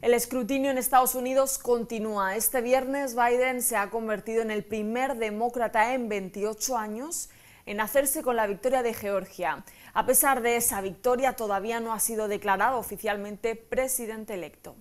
El escrutinio en Estados Unidos continúa. Este viernes Biden se ha convertido en el primer demócrata en 28 años en hacerse con la victoria de Georgia. A pesar de esa victoria, todavía no ha sido declarado oficialmente presidente electo.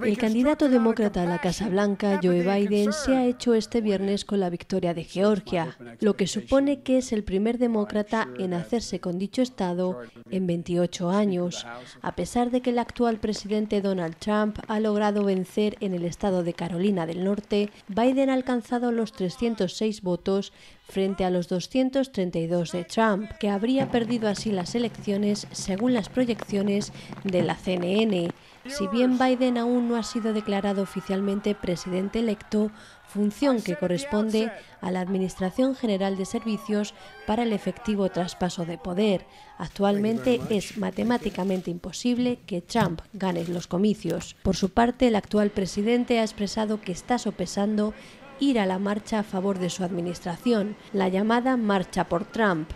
El candidato demócrata a la Casa Blanca, Joe Biden, se ha hecho este viernes con la victoria de Georgia, lo que supone que es el primer demócrata en hacerse con dicho estado en 28 años, a pesar de que el actual presidente Donald Trump ha logrado vencer en el estado de Carolina del Norte. Biden ha alcanzado los 306 votos frente a los 232 de Trump, que habría perdido así las elecciones según las proyecciones de la CNN. Si bien Biden aún no ha sido declarado oficialmente presidente electo, función que corresponde a la Administración General de Servicios para el efectivo traspaso de poder. Actualmente es matemáticamente imposible que Trump gane los comicios. Por su parte, el actual presidente ha expresado que está sopesando ir a la marcha a favor de su administración, la llamada Marcha por Trump,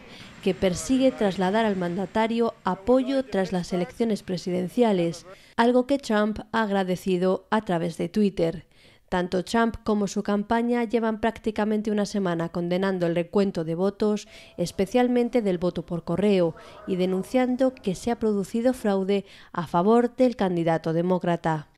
que persigue trasladar al mandatario apoyo tras las elecciones presidenciales, algo que Trump ha agradecido a través de Twitter. Tanto Trump como su campaña llevan prácticamente una semana condenando el recuento de votos, especialmente del voto por correo, y denunciando que se ha producido fraude a favor del candidato demócrata.